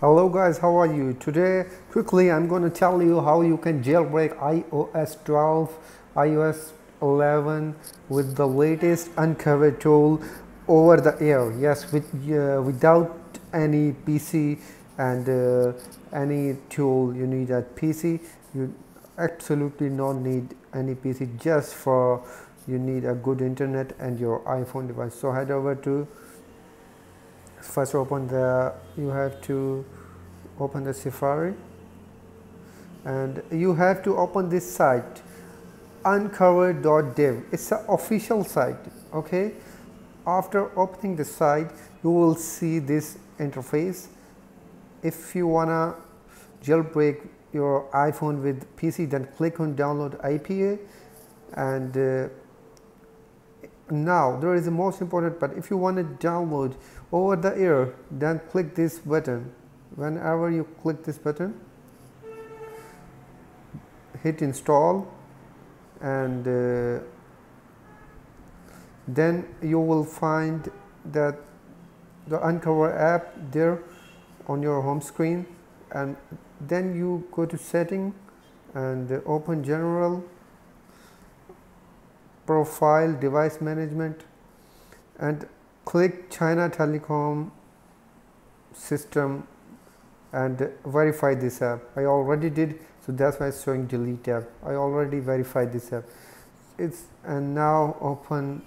Hello guys, how are you? Today quickly I'm going to tell you how you can jailbreak iOS 12, iOS 11 with the latest unc0ver tool over the air. Yes, without any PC and any tool you need at PC. You absolutely don't need any PC, just for you need a good internet and your iPhone device. So head over to first open the, you have to open the Safari, and you have to open this site unc0ver.dev. it's the official site. Okay, after opening the site you will see this interface. If you wanna jailbreak your iPhone with PC, then click on download IPA, and now there is the most important, but if you want to download over the air, then click this button. Whenever you click this button, hit install, and then you will find that the unc0ver app there on your home screen. And then you go to setting and open general, profile, device management, and click China Telecom system and verify this app. I already did, so that's why it's showing delete app. I already verified this app. And now open